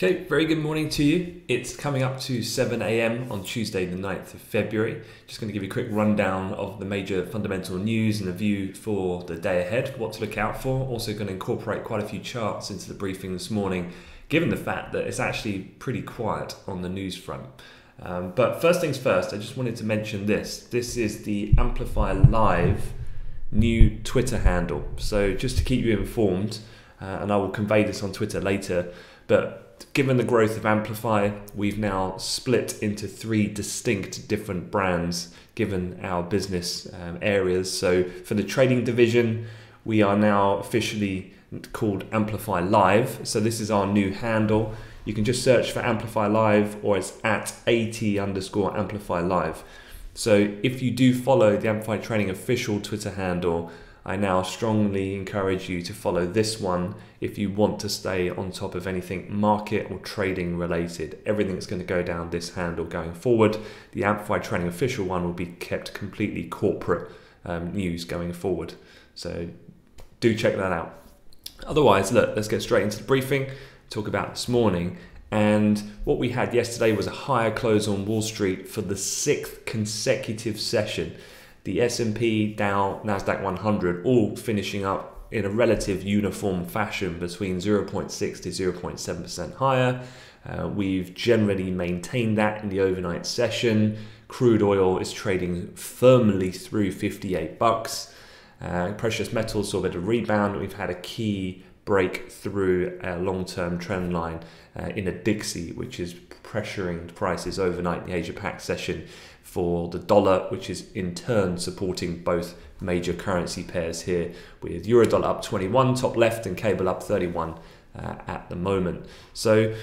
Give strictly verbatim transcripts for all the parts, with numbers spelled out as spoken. Okay, very good morning to you. It's coming up to seven A M on Tuesday the ninth of February. Just going to give you a quick rundown of the major fundamental news and a view for the day ahead, what to look out for. Also going to incorporate quite a few charts into the briefing this morning, given the fact that it's actually pretty quiet on the news front. Um, but first things first, I just wanted to mention this. This is the Amplify Live new Twitter handle. So just to keep you informed, uh, and I will convey this on Twitter later, but given the growth of Amplify, we've now split into three distinct different brands given our business um, areas. So for the trading division, we are now officially called Amplify Live. So this is our new handle. You can just search for Amplify Live, or it's at at underscore Amplify Live. So if you do follow the Amplify Trading official Twitter handle, I now strongly encourage you to follow this one if you want to stay on top of anything market or trading related. Everything that's going to go down this handle going forward. The Amplify Trading official one will be kept completely corporate um, news going forward. So do check that out. Otherwise, look, let's get straight into the briefing, talk about this morning. And what we had yesterday was a higher close on Wall Street for the sixth consecutive session. The S and P, Dow, Nasdaq one hundred all finishing up in a relative uniform fashion between zero point six to zero point seven percent higher. Uh, we've generally maintained that in the overnight session. Crude oil is trading firmly through fifty-eight bucks. Uh, precious metals saw a bit of rebound. We've had a key break through a long-term trend line uh, in a D X Y, which is pressuring prices overnight in the Asia-Pac session for the dollar, which is in turn supporting both major currency pairs here, with Eurodollar up twenty-one top left and cable up thirty-one uh, at the moment. So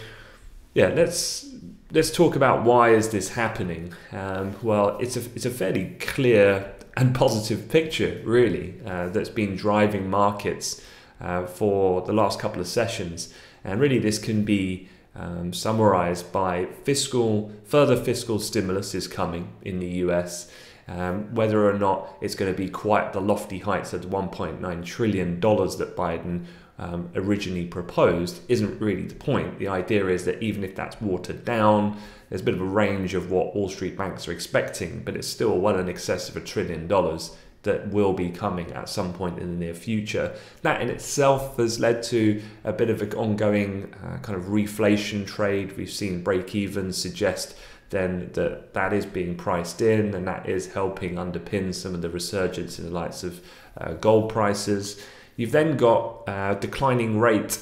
yeah, let's let's talk about why is this happening. Um, well, it's a it's a fairly clear and positive picture really uh, that's been driving markets Uh, for the last couple of sessions, and really this can be um, summarized by fiscal further fiscal stimulus is coming in the U S. Um, whether or not it's going to be quite the lofty heights of the one point nine trillion dollars that Biden um, originally proposed isn't really the point. The idea is that even if that's watered down, there's a bit of a range of what Wall Street banks are expecting, but it's still well in excess of a trillion dollars that will be coming at some point in the near future. That in itself has led to a bit of an ongoing uh, kind of reflation trade. We've seen break-evens suggest then that that is being priced in, and that is helping underpin some of the resurgence in the likes of uh, gold prices. You've then got a declining rate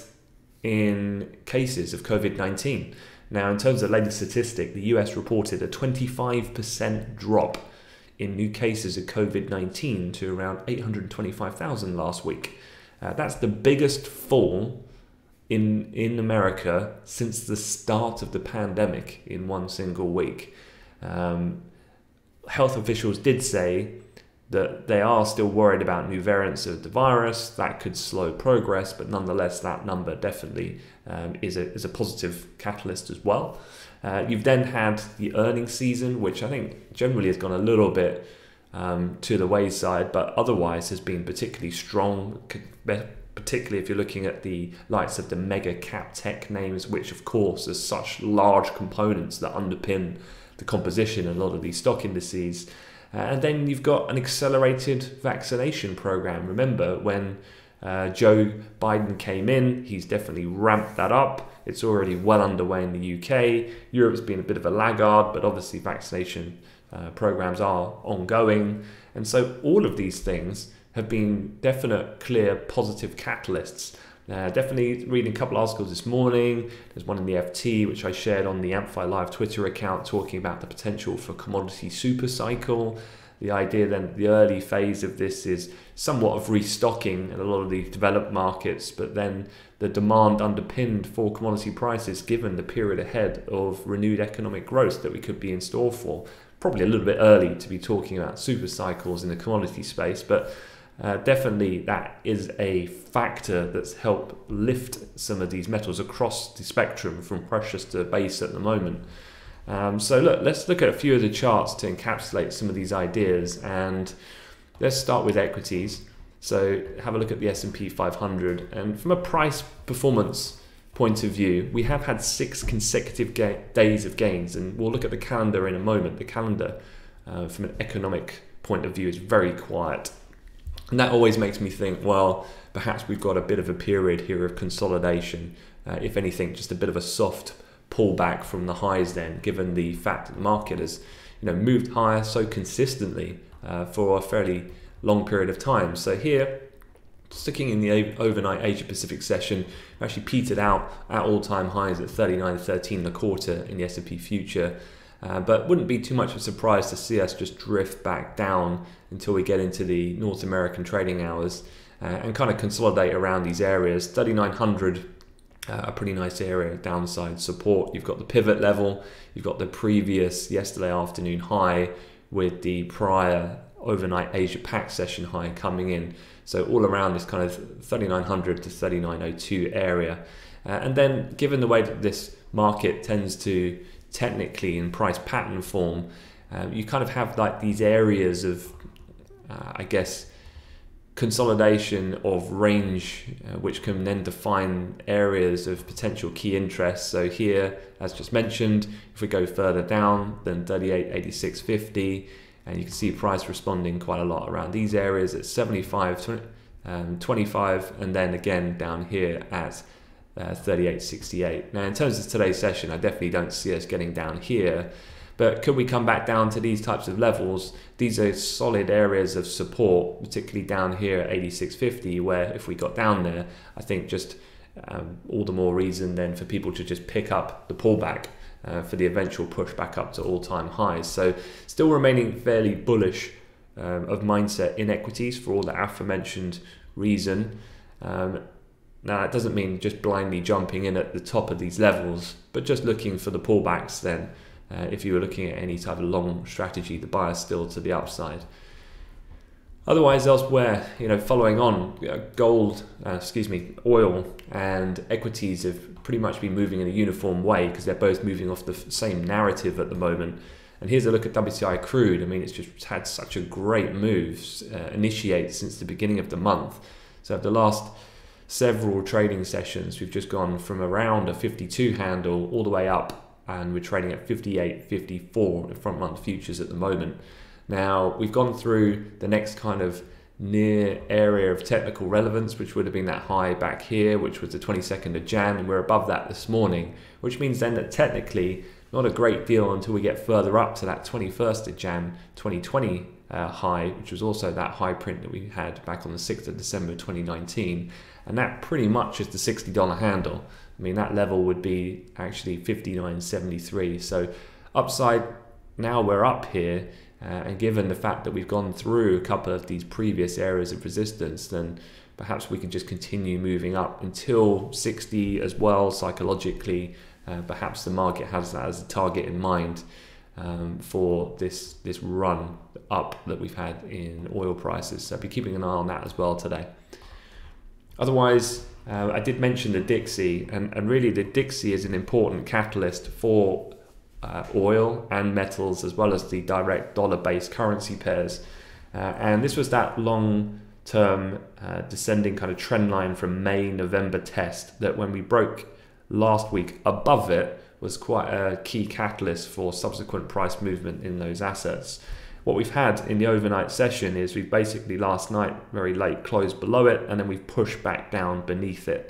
in cases of COVID nineteen. Now, in terms of the latest statistic, the U S reported a twenty-five percent drop in new cases of COVID nineteen to around eight hundred twenty-five thousand last week. Uh, that's the biggest fall in, in America since the start of the pandemic in one single week. Um, health officials did say that they are still worried about new variants of the virus that could slow progress, but nonetheless that number definitely um, is, a, is a positive catalyst as well. Uh, you've then had the earnings season, which I think generally has gone a little bit um, to the wayside, but otherwise has been particularly strong, particularly if you're looking at the likes of the mega cap tech names, which of course are such large components that underpin the composition of a lot of these stock indices. Uh, and then you've got an accelerated vaccination program. Remember when Uh, Joe Biden came in, he's definitely ramped that up. It's already well underway in the U K. Europe's been a bit of a laggard, but obviously vaccination uh, programs are ongoing. And so all of these things have been definite, clear, positive catalysts. Uh, definitely reading a couple of articles this morning. There's one in the F T, which I shared on the Amplify Live Twitter account, talking about the potential for commodity super cycle. The idea then, the early phase of this is somewhat of restocking in a lot of the developed markets, but then the demand underpinned for commodity prices given the period ahead of renewed economic growth that we could be in store for. Probably a little bit early to be talking about super cycles in the commodity space, but uh, definitely that is a factor that's helped lift some of these metals across the spectrum from precious to base at the moment. Um, so look, let's look at a few of the charts to encapsulate some of these ideas, and let's start with equities. So have a look at the S and P five hundred, and from a price performance point of view, we have had six consecutive days of gains, and we'll look at the calendar in a moment. The calendar uh, from an economic point of view is very quiet, and that always makes me think, well, perhaps we've got a bit of a period here of consolidation, uh, if anything just a bit of a soft pullback from the highs then, given the fact that the market has you know moved higher so consistently uh, for a fairly long period of time. So here, sticking in the overnight Asia Pacific session, actually petered out at all-time highs at thirty-nine thirteen and a quarter in the S and P future, uh, but wouldn't be too much of a surprise to see us just drift back down until we get into the North American trading hours uh, and kind of consolidate around these areas. thirty-nine hundred, uh, a pretty nice area of downside support. You've got the pivot level, you've got the previous yesterday afternoon high with the prior overnight Asia Pac session high coming in. So all around this kind of thirty-nine hundred to thirty-nine oh two area. Uh, and then given the way that this market tends to technically in price pattern form, um, you kind of have like these areas of, uh, I guess, consolidation of range, uh, which can then define areas of potential key interest. So here, as just mentioned, if we go further down then thirty-eight eighty-six fifty, and you can see price responding quite a lot around these areas at seventy-five twenty-five, and then again down here at uh, thirty-eight sixty-eight. Now in terms of today's session, I definitely don't see us getting down here, but could we come back down to these types of levels? These are solid areas of support, particularly down here at eighty-six fifty, where if we got down there, I think just um, all the more reason then for people to just pick up the pullback Uh, for the eventual push back up to all-time highs. So still remaining fairly bullish um, of mindset in equities for all the aforementioned reason. Um, now that doesn't mean just blindly jumping in at the top of these levels, but just looking for the pullbacks then. Uh, if you were looking at any type of long strategy, the bias still to the upside. Otherwise, elsewhere, you know, following on, uh, gold, uh, excuse me, oil and equities have pretty much been moving in a uniform way because they're both moving off the same narrative at the moment. And here's a look at W T I crude. I mean, it's just had such a great move, uh, initiate since the beginning of the month. So over the last several trading sessions, we've just gone from around a fifty-two handle all the way up, and we're trading at fifty-eight fifty-four in front month futures at the moment. Now, we've gone through the next kind of near area of technical relevance, which would have been that high back here, which was the twenty-second of Jan, and we're above that this morning, which means then that technically not a great deal until we get further up to that twenty-first of Jan twenty twenty uh, high, which was also that high print that we had back on the sixth of December twenty nineteen, and that pretty much is the sixty dollar handle. I mean, that level would be actually fifty-nine seventy-three, so upside. Now we're up here, uh, and given the fact that we've gone through a couple of these previous areas of resistance, then perhaps we can just continue moving up until sixty as well psychologically. Uh, perhaps the market has that as a target in mind um, for this this run up that we've had in oil prices. So I'll be keeping an eye on that as well today. Otherwise, uh, I did mention the D X Y, and, and really the D X Y is an important catalyst for Uh, oil and metals, as well as the direct dollar-based currency pairs, uh, and this was that long-term uh, descending kind of trend line from May November test that, when we broke last week above it, was quite a key catalyst for subsequent price movement in those assets. What we've had in the overnight session is we've basically last night very late closed below it, and then we've pushed back down beneath it,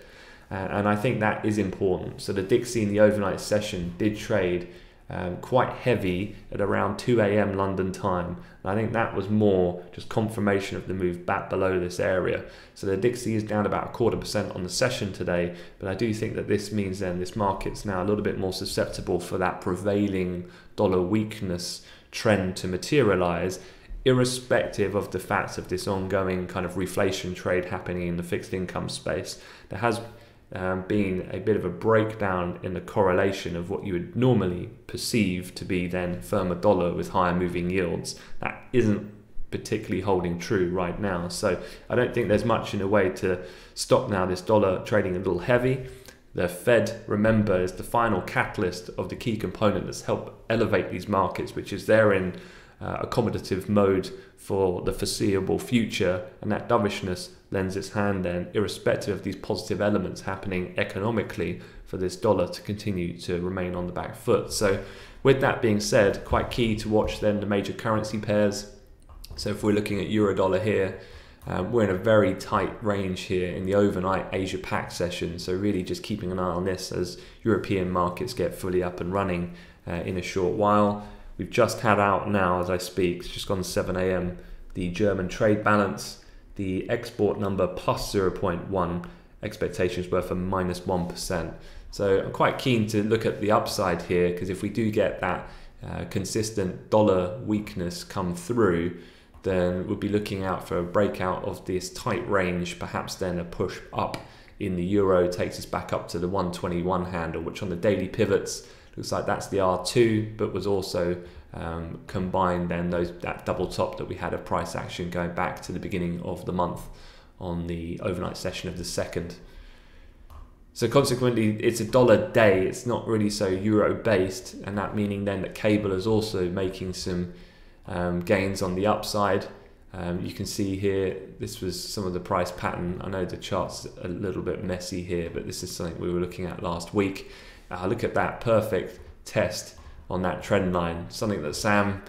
uh, and I think that is important. So the D X Y in the overnight session did trade Um, quite heavy at around two A M London time, and I think that was more just confirmation of the move back below this area. So the D X Y is down about a quarter percent on the session today, but I do think that this means then this market's now a little bit more susceptible for that prevailing dollar weakness trend to materialize, irrespective of the facts of this ongoing kind of reflation trade happening in the fixed income space. There has Um, being a bit of a breakdown in the correlation of what you would normally perceive to be then firmer dollar with higher moving yields. That isn't particularly holding true right now. So I don't think there's much in a way to stop now this dollar trading a little heavy. The Fed, remember, is the final catalyst of the key component that's helped elevate these markets, which is therein uh, accommodative mode for the foreseeable future, and that dovishness lends its hand then, irrespective of these positive elements happening economically, for this dollar to continue to remain on the back foot. So with that being said, quite key to watch then the major currency pairs. So if we're looking at Eurodollar here, um, we're in a very tight range here in the overnight Asia Pac session. So really just keeping an eye on this as European markets get fully up and running uh, in a short while. We've just had out now, as I speak, it's just gone seven A M, the German trade balance, the export number plus zero point one, expectations were for minus one percent. So I'm quite keen to look at the upside here, because if we do get that uh, consistent dollar weakness come through, then we'll be looking out for a breakout of this tight range, perhaps then a push up in the euro takes us back up to the one twenty-one handle, which on the daily pivots looks like that's the R two, but was also um, combined then those that double top that we had of price action going back to the beginning of the month on the overnight session of the second. So consequently, it's a dollar day, it's not really so euro based, and that meaning then that cable is also making some um, gains on the upside. Um, you can see here, this was some of the price pattern. I know the chart's a little bit messy here, but this is something we were looking at last week. Uh, look at that perfect test on that trend line, something that Sam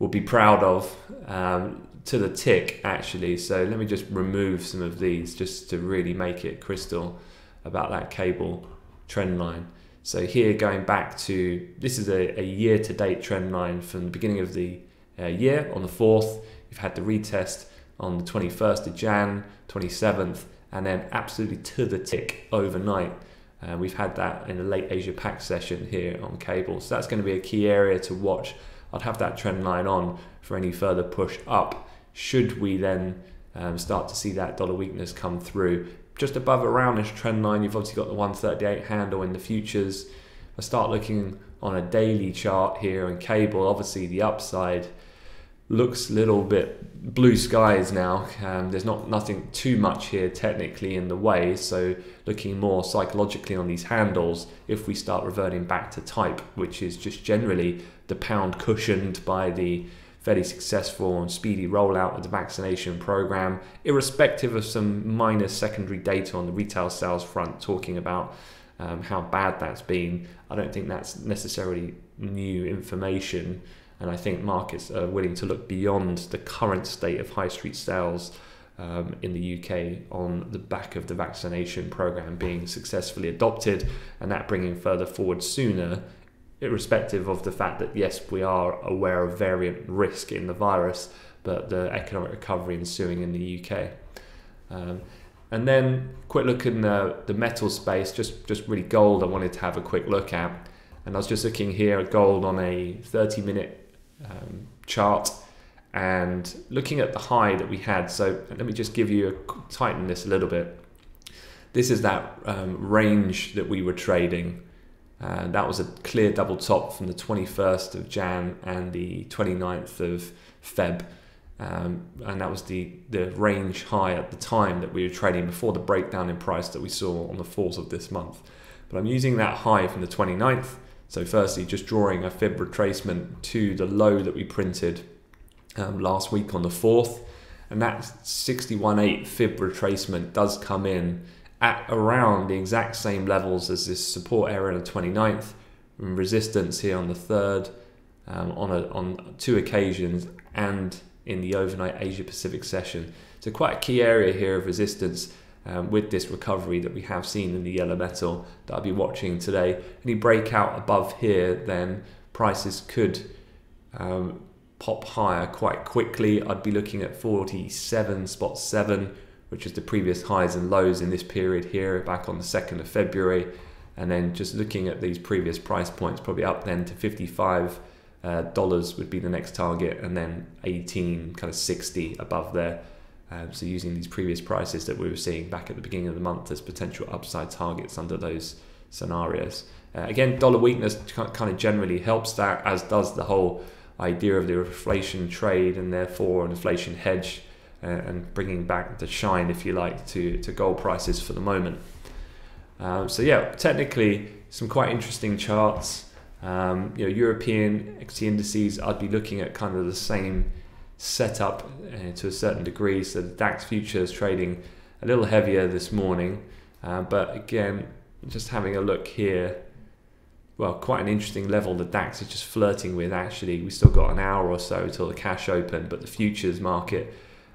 will be proud of um, to the tick actually. So let me just remove some of these just to really make it crystal about that cable trend line. So here going back to, this is a, a year-to-date trend line from the beginning of the uh, year on the fourth. You've had the retest on the twenty-first of Jan, twenty-seventh, and then absolutely to the tick overnight. Uh, we've had that in the late Asia Pac session here on cable. So that's going to be a key area to watch. I'd have that trend line on for any further push up, should we then um, start to see that dollar weakness come through. Just above around this trend line, you've obviously got the one thirty-eight handle in the futures. I start looking on a daily chart here on cable. Obviously the upside looks a little bit blue skies now. Um, there's not nothing too much here technically in the way, so looking more psychologically on these handles, if we start reverting back to type, which is just generally the pound cushioned by the fairly successful and speedy rollout of the vaccination program, irrespective of some minor secondary data on the retail sales front talking about um, how bad that's been. I don't think that's necessarily new information. And I think markets are willing to look beyond the current state of high street sales um, in the U K on the back of the vaccination program being successfully adopted, and that bringing further forward sooner, irrespective of the fact that, yes, we are aware of variant risk in the virus, but the economic recovery ensuing in the U K. Um, and then quick look in the, the metal space, just, just really gold I wanted to have a quick look at. And I was just looking here at gold on a thirty minute Um, chart and looking at the high that we had. So let me just give you a tighten this a little bit. This is that um, range that we were trading, uh, that was a clear double top from the twenty-first of Jan and the twenty-ninth of Feb, um, and that was the the range high at the time that we were trading before the breakdown in price that we saw on the fourth of this month. But I'm using that high from the twenty-ninth. So firstly, just drawing a fib retracement to the low that we printed um, last week on the fourth. And that sixty-one point eight fib retracement does come in at around the exact same levels as this support area on the twenty-ninth, and resistance here on the third, um, on, a, on two occasions, and in the overnight Asia Pacific session. So quite a key area here of resistance. Um, with this recovery that we have seen in the yellow metal that I'll be watching today. Any breakout above here, then prices could um, pop higher quite quickly. I'd be looking at forty-seven spot seven, which is the previous highs and lows in this period here back on the second of February. And then just looking at these previous price points, probably up then to fifty-five dollars uh, would be the next target, and then eighteen, kind of sixty above there. Um, so using these previous prices that we were seeing back at the beginning of the month as potential upside targets under those scenarios. Uh, again, dollar weakness kind of generally helps that, as does the whole idea of the inflation trade and therefore an inflation hedge, uh, and bringing back the shine, if you like, to, to gold prices for the moment. Um, so yeah, technically some quite interesting charts. Um, you know, European equity indices, I'd be looking at kind of the same setup uh, to a certain degree. So the DAX futures trading a little heavier this morning, uh, but again, just having a look here, well, quite an interesting level the DAX is just flirting with. Actually, we still got an hour or so till the cash open, but the futures market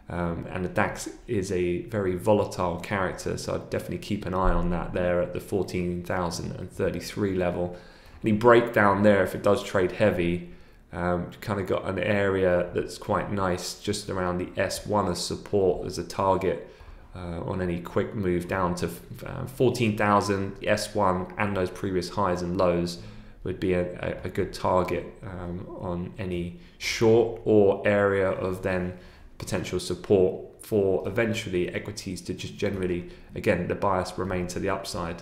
um, and the DAX is a very volatile character, so I'd definitely keep an eye on that there at the fourteen thousand thirty-three level. The breakdown there, if it does trade heavy, um, kind of got an area that's quite nice just around the S one as support as a target uh, on any quick move down to uh, fourteen thousand. The S one and those previous highs and lows would be a, a good target um, on any short or area of then potential support for eventually equities to just generally, again, the bias remain to the upside.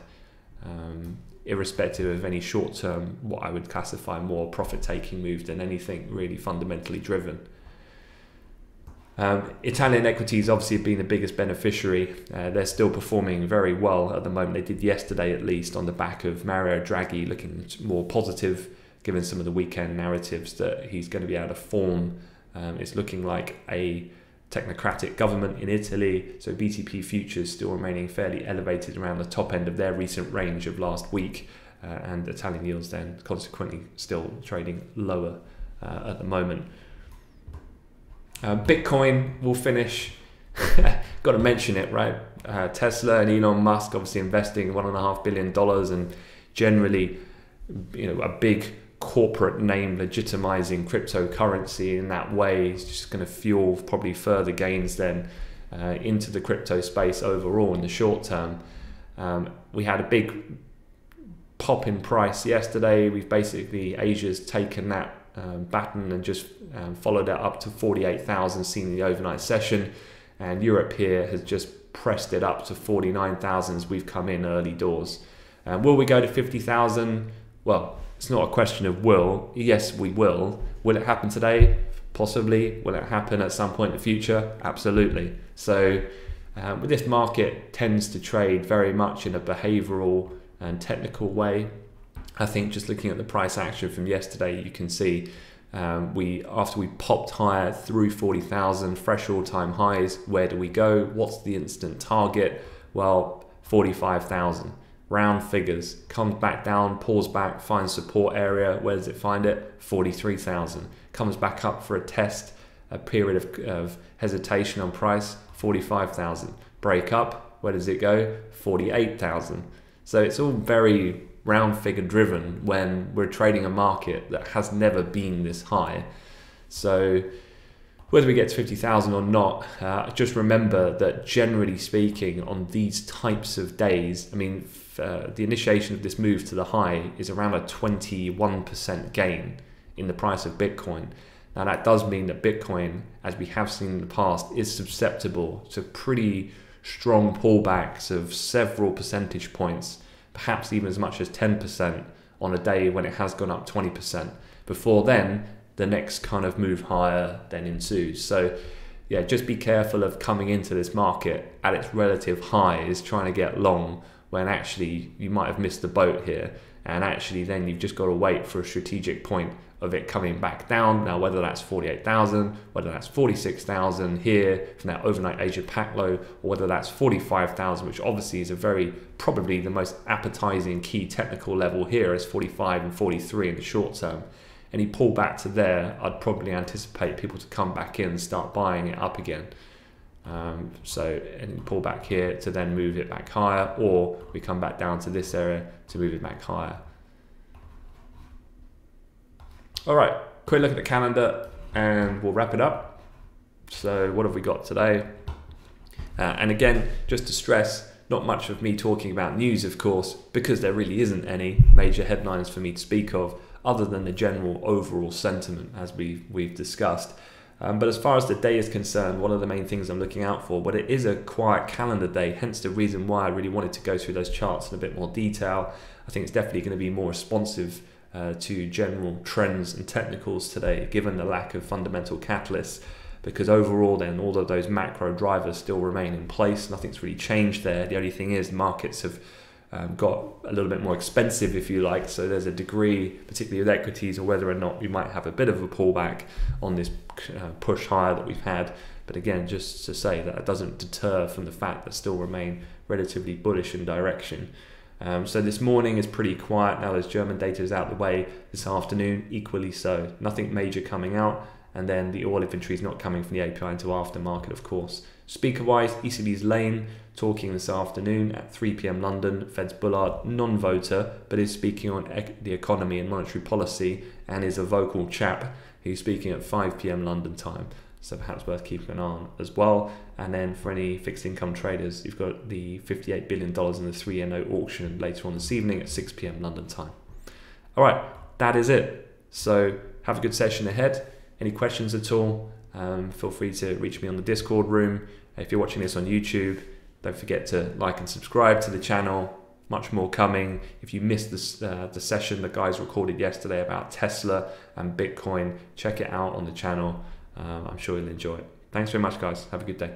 Um, irrespective of any short-term, what I would classify more profit-taking move than anything really fundamentally driven. Um, Italian equities obviously have been the biggest beneficiary. Uh, they're still performing very well at the moment. They did yesterday at least on the back of Mario Draghi looking more positive, given some of the weekend narratives that he's going to be able to form. Um, it's looking like a technocratic government in Italy, so B T P futures still remaining fairly elevated around the top end of their recent range of last week, uh, and Italian yields then consequently still trading lower uh, at the moment. Uh, Bitcoin will finish, got to mention it, right? Uh, Tesla and Elon Musk obviously investing one and a half billion dollars, and generally, you know, a big corporate name legitimizing cryptocurrency in that way is just going to fuel probably further gains then uh, into the crypto space overall in the short term. Um, we had a big pop in price yesterday. We've basically, Asia's taken that um, baton and just um, followed it up to forty-eight thousand seen in the overnight session, and Europe here has just pressed it up to forty-nine thousand as we've come in early doors. Um, will we go to fifty thousand? Well, it's not a question of will. Yes, we will. Will it happen today? Possibly. Will it happen at some point in the future? Absolutely. So um, this market tends to trade very much in a behavioral and technical way. I think just looking at the price action from yesterday, you can see um, we after we popped higher through forty thousand, fresh all-time highs, where do we go? What's the instant target? Well, forty-five thousand. Round figures, comes back down, pulls back, finds support area. Where does it find it? forty-three thousand. Comes back up for a test, a period of, of hesitation on price, forty-five thousand. Break up, where does it go? forty-eight thousand. So it's all very round figure driven when we're trading a market that has never been this high. So whether we get to fifty thousand or not, uh, just remember that generally speaking on these types of days, I mean, uh, the initiation of this move to the high is around a twenty-one percent gain in the price of Bitcoin. Now that does mean that Bitcoin, as we have seen in the past, is susceptible to pretty strong pullbacks of several percentage points, perhaps even as much as ten percent on a day when it has gone up twenty percent. Before then, the next kind of move higher then ensues. So yeah, just be careful of coming into this market at its relative highs, trying to get long when actually you might have missed the boat here, and actually then you've just got to wait for a strategic point of it coming back down. Now whether that's forty-eight thousand, whether that's forty-six thousand here from that overnight Asia pack low, or whether that's forty-five thousand, which obviously is a very probably the most appetizing key technical level here is forty-five and forty-three in the short term. Any pullback to there, I'd probably anticipate people to come back in and start buying it up again. Um, so any pullback here to then move it back higher, or we come back down to this area to move it back higher. All right, quick look at the calendar and we'll wrap it up. So what have we got today? Uh, and again, just to stress, not much of me talking about news, of course, because there really isn't any major headlines for me to speak of, other than the general overall sentiment as we've, we've discussed. Um, but as far as the day is concerned, one of the main things I'm looking out for, but it is a quiet calendar day, hence the reason why I really wanted to go through those charts in a bit more detail. I think it's definitely going to be more responsive uh, to general trends and technicals today, given the lack of fundamental catalysts, because overall then all of those macro drivers still remain in place. Nothing's really changed there. The only thing is markets have um, got a little bit more expensive, if you like. So there's a degree, particularly with equities, or whether or not we might have a bit of a pullback on this uh, push higher that we've had. But again, just to say that it doesn't deter from the fact that still remain relatively bullish in direction. Um, so this morning is pretty quiet. Now there's German data is out the way this afternoon, equally so. Nothing major coming out. And then the oil inventory is not coming from the A P I until aftermarket, of course. Speaker-wise, E C B's Lane talking this afternoon at three p m London. Fed's Bullard, non-voter, but is speaking on ec the economy and monetary policy, and is a vocal chap who's speaking at five p m London time. So perhaps worth keeping an eye on as well. And then for any fixed income traders, you've got the fifty-eight billion dollars in the three-year note auction later on this evening at six p m London time. All right, that is it. So have a good session ahead. Any questions at all, um, feel free to reach me on the Discord room. If you're watching this on YouTube, don't forget to like and subscribe to the channel. Much more coming. If you missed this, uh, the session the guys recorded yesterday about Tesla and Bitcoin, check it out on the channel. Um, I'm sure you'll enjoy it. Thanks very much, guys. Have a good day.